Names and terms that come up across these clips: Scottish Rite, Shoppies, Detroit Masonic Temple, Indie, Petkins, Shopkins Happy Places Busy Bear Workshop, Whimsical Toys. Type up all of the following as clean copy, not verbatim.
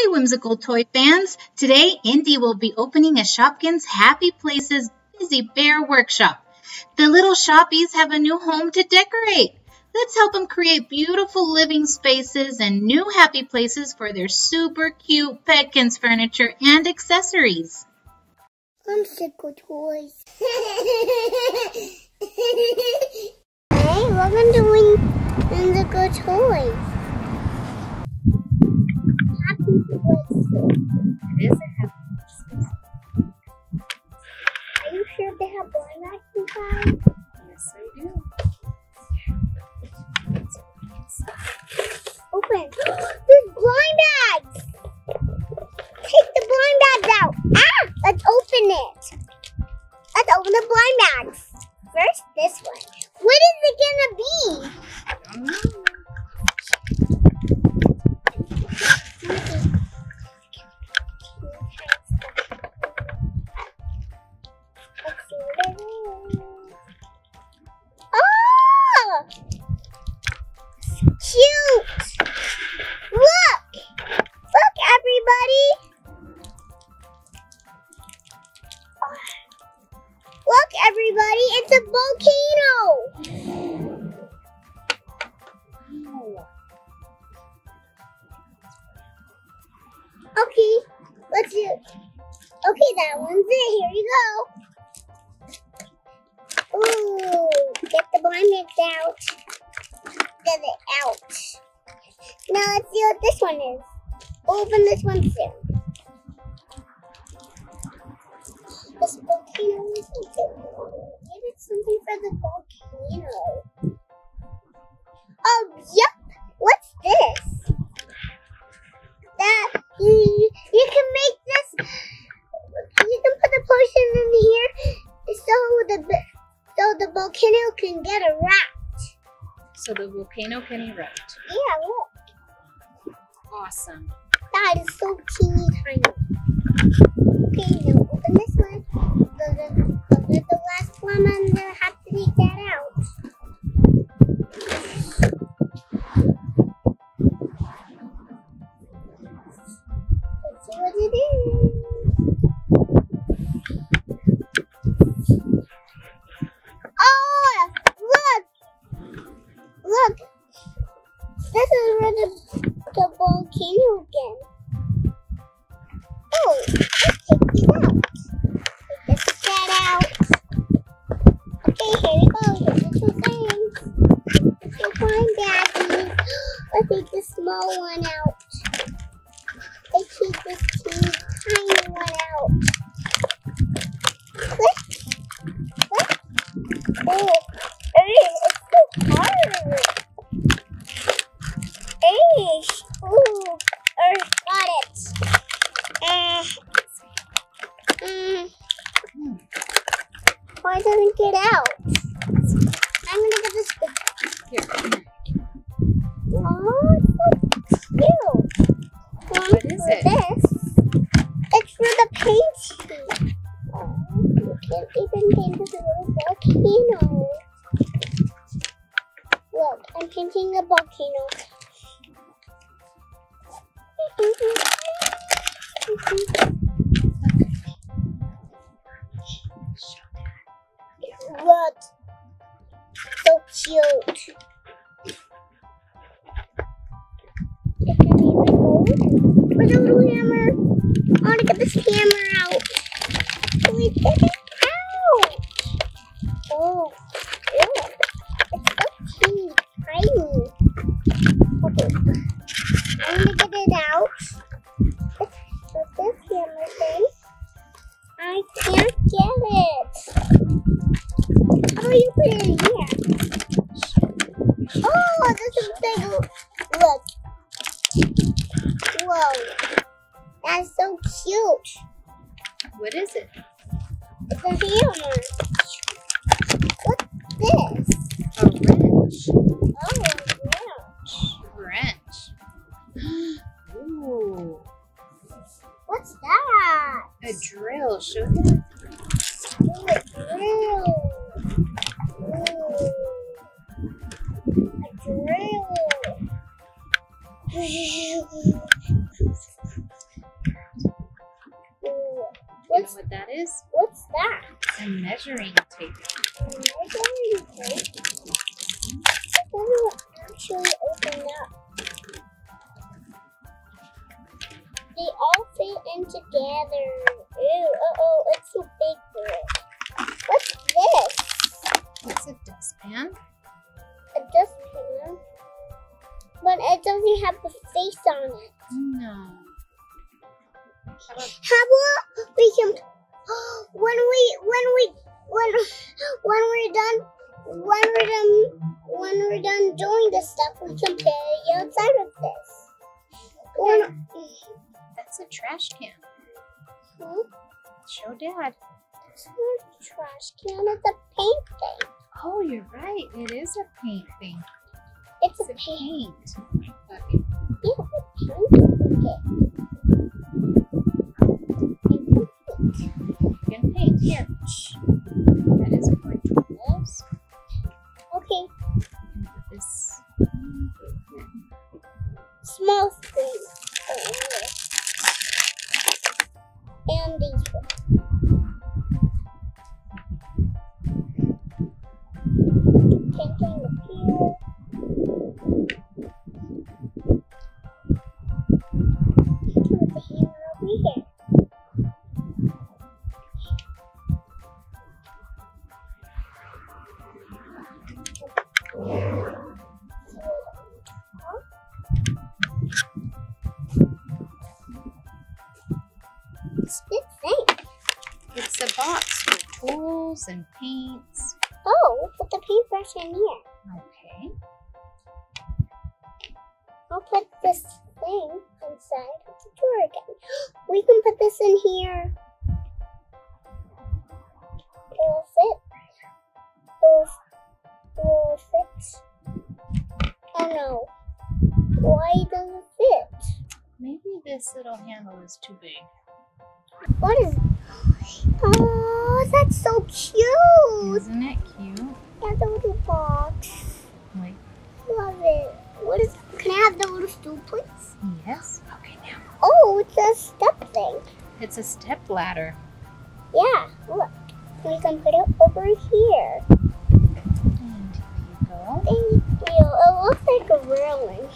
Hi, Whimsical Toy fans! Today, Indy will be opening a Shopkins Happy Places Busy Bear Workshop. The little Shoppies have a new home to decorate. Let's help them create beautiful living spaces and new happy places for their super cute Petkins furniture and accessories. Whimsical Toys. Hey, welcome to Whimsical Toys. It is a happy place. Are you sure they have lilac inside? Yes, I do. Open. There's blind bags. Take the blind bags out. Let's open it. Let's open the blind bags. First, this one. What is it gonna be? I don't know. Cute! Look! Look, everybody! Look, everybody! It's a volcano! Okay, let's do it. Okay, that one's it. Here you go. Ooh, get the blindness out. Get it out. Now let's see what this one is. Open this one soon. This volcano is so cool. Maybe it's something for the volcano. Oh, yep. What's this? That you can make this. You can put the potion in here so the volcano can get a wrap. So the volcano can erupt. Yeah, look. Awesome. That is so teeny tiny. Okay, now open this one. The last one, and then have to take that out. Let's see what it is. Oh, look! Look, this is where the volcano again. Oh, let's take this out. Take this set out. Okay, here we go. There's two things. Let's go find Daddy. Let's take the small one out. Let's take this tiny one out. Click. Oh. Why doesn't it get out? I'm gonna get this big. Here. Oh, it's so cute. What is it? This. It's for the paint sheet. Oh, you can't even paint this little volcano. Look, I'm painting the volcano. Look, so cute. It can even go with a little hammer. I want to get this hammer out. Can we get it out? Oh, look. It's so teeny tiny. Okay, I'm going to get it out. With this hammer thing, I can't get it. How do you put it in here? Oh, this is big. Look. Whoa. That's so cute. What is it? It's a hammer. What's this? A wrench. Oh, a wrench. Ooh. What's that? A drill. Show them. Ooh, a drill. A drill. know what that is? What's that? It's a measuring tape. Measuring tape? It doesn't actually open up. They all fit in together. Ew, uh-oh, it's too big for it. What's this? It's a dustpan. A dustpan? But it doesn't have a face on it. No. How about we can, when we're done doing this stuff, we can carry it outside of this. Okay. That's a trash can. Huh? Show Dad. It's not a trash can. It's a paint thing. Oh, you're right. It is a paint thing. It's a paint bucket. Yeah, it's a paint bucket. Here. That is for tools. Okay. This small thing. And these ones. Painting up here. Put the hammer over here. It's a box with tools and paints. Oh, put the paintbrush in here. Okay. I'll put this thing inside of the drawer again. We can put this in here. It'll fit. It'll fit. Oh no. Why doesn't it fit? Maybe this little handle is too big. What is? Oh, that's so cute! Isn't it cute? That's a little box. Like, love it. What is? Can I have the little stool, please? Yes. Okay, now. Oh, it's a step thing. It's a step ladder. Yeah. Look, we can put it over here. And you go. Thank you. It looks like a railing.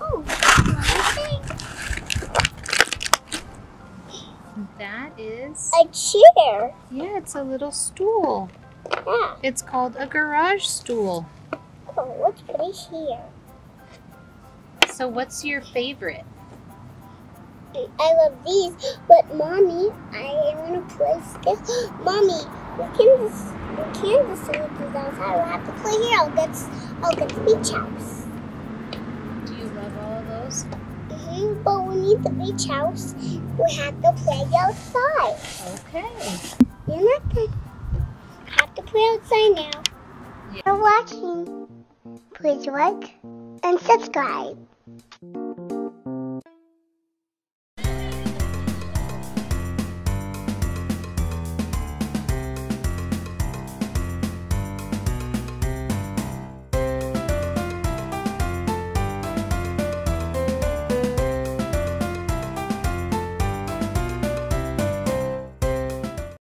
Oh, my thing. That is a chair. Yeah, it's a little stool. Yeah. It's called a garage stool. Oh, let's put it here. So what's your favorite? I love these, but Mommy, I want to play this. Mommy, we can't just leave these outside. We'll have to play here. I'll get the beach house. Do you love all of those? But we need the beach house. We have to play outside. Okay. You're not good. Have to play outside now. Yeah. You're watching. Please like and subscribe.